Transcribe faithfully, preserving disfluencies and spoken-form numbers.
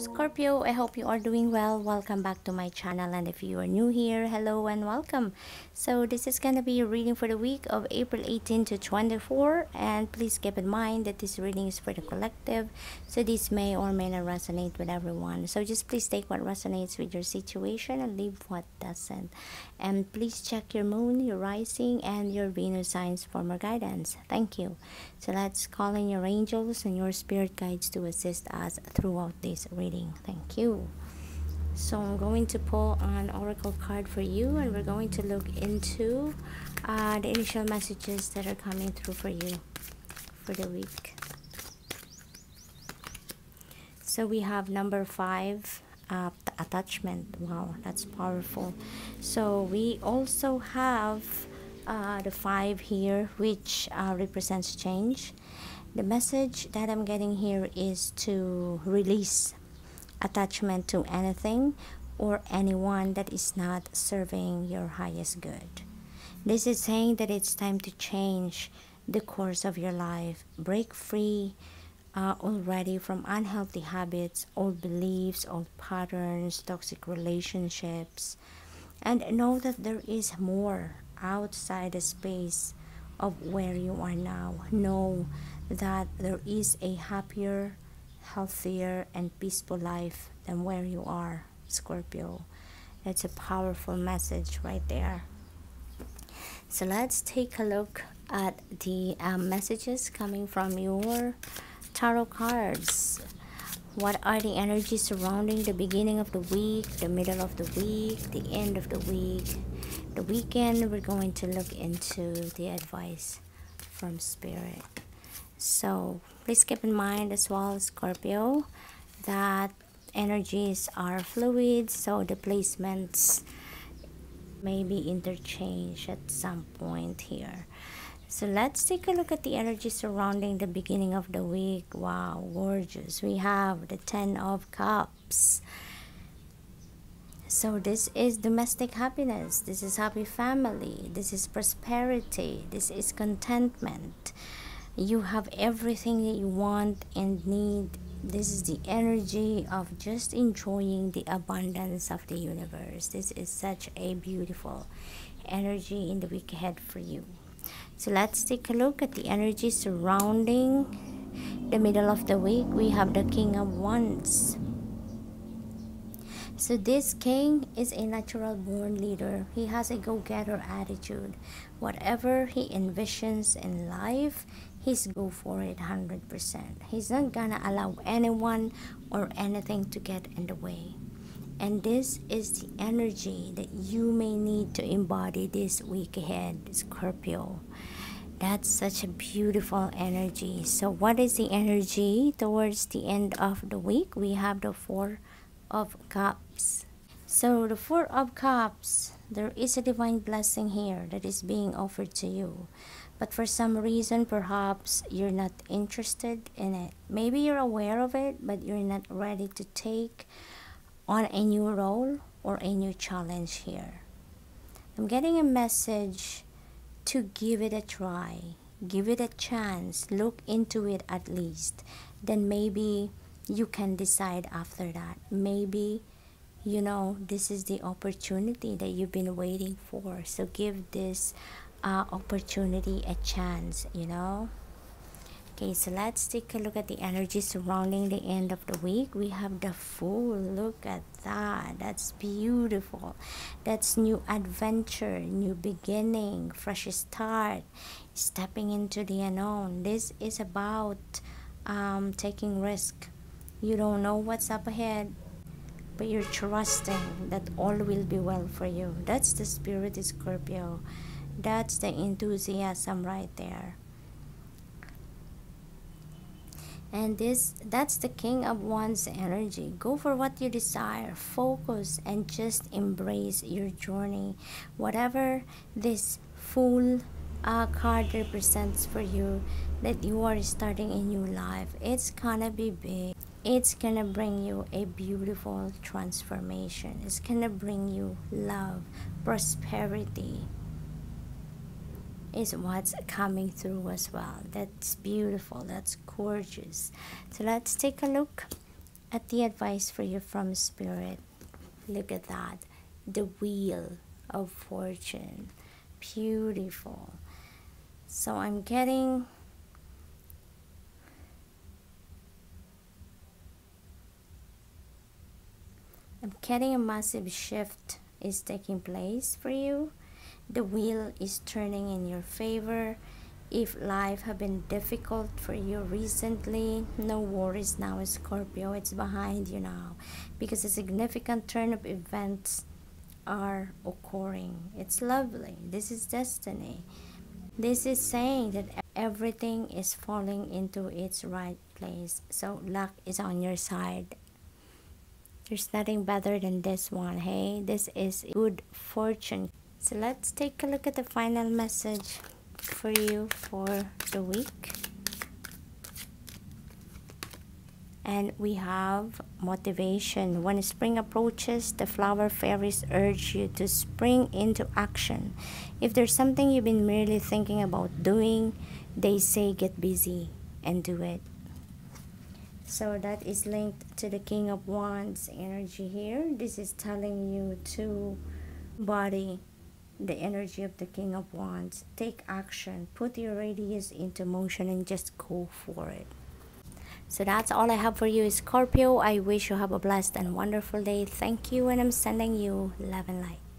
up, Scorpio? I hope you are doing well. Welcome back to my channel, and if you are new here, hello and welcome. So this is going to be a reading for the week of April eighteenth to twenty-fourth, and please keep in mind that this reading is for the collective, so this may or may not resonate with everyone. So just please take what resonates with your situation and leave what doesn't, and please check your moon, your rising, and your Venus signs for more guidance. Thank you. So let's call in your angels and your spirit guides to assist us through throughout this reading. Thank you. So I'm going to pull an oracle card for you, and we're going to look into uh, the initial messages that are coming through for you for the week. So we have number five, uh, attachment. Wow, that's powerful. So we also have uh, the five here, which uh, represents change. The message that I'm getting here is to release attachment to anything or anyone that is not serving your highest good. This is saying that it's time to change the course of your life. Break free uh, already from unhealthy habits, old beliefs, old patterns, toxic relationships. And know that there is more outside the space of where you are now. Know that there is a happier, healthier, and peaceful life than where you are, Scorpio. That's a powerful message right there. So let's take a look at the uh, messages coming from your tarot cards. What are the energies surrounding the beginning of the week, the middle of the week, the end of the week, the weekend? We're going to look into the advice from Spirit. So please keep in mind as well, Scorpio, that energies are fluid, so the placements may be interchanged at some point here. So let's take a look at the energy surrounding the beginning of the week. Wow, gorgeous. We have the Ten of Cups. So this is domestic happiness, this is happy family, this is prosperity, this is contentment. You have everything that you want and need. This is the energy of just enjoying the abundance of the universe. This is such a beautiful energy in the week ahead for you. So let's take a look at the energy surrounding the middle of the week. We have the King of Wands. So this king is a natural born leader. He has a go-getter attitude. Whatever he envisions in life, he's go for it one hundred percent. He's not gonna allow anyone or anything to get in the way. And this is the energy that you may need to embody this week ahead, Scorpio. That's such a beautiful energy. So what is the energy towards the end of the week? We have the Four of Cups. So the Four of Cups, there is a divine blessing here that is being offered to you, but for some reason perhaps you're not interested in it. Maybe you're aware of it, but you're not ready to take on a new role or a new challenge here. I'm getting a message to give it a try, give it a chance, look into it at least, then maybe you can decide after that. Maybe, you know, this is the opportunity that you've been waiting for. So give this uh, opportunity a chance, you know. Okay, so let's take a look at the energy surrounding the end of the week. We have the Fool. Look at that. That's beautiful. That's new adventure, new beginning, fresh start, stepping into the unknown. This is about um, taking risk. You don't know what's up ahead, but you're trusting that all will be well for you. That's the spirit, Scorpio. That's the enthusiasm right there. And this, that's the King of Wands energy. Go for what you desire. Focus and just embrace your journey. Whatever this Fool uh, card represents for you, that you are starting a new life, it's gonna be big. It's gonna bring you a beautiful transformation. It's gonna bring you love, prosperity is what's coming through as well. That's beautiful, that's gorgeous. So let's take a look at the advice for you from Spirit. Look at that, the Wheel of Fortune, beautiful. So I'm getting I'm getting a massive shift is taking place for you. The wheel is turning in your favor. If life have been difficult for you recently, no worries now, Scorpio. It's behind you now because a significant turn of events are occurring. It's lovely. This is destiny. This is saying that everything is falling into its right place. So luck is on your side. There's nothing better than this one. Hey, this is good fortune. So let's take a look at the final message for you for the week, and we have motivation. When spring approaches, the flower fairies urge you to spring into action. If there's something you've been merely thinking about doing, they say get busy and do it. So that is linked to the King of Wands energy here. This is telling you to embody the energy of the King of Wands. Take action, put your radius into motion, and just go for it. So that's all I have for you, Scorpio. I wish you have a blessed and wonderful day. Thank you, and I'm sending you love and light.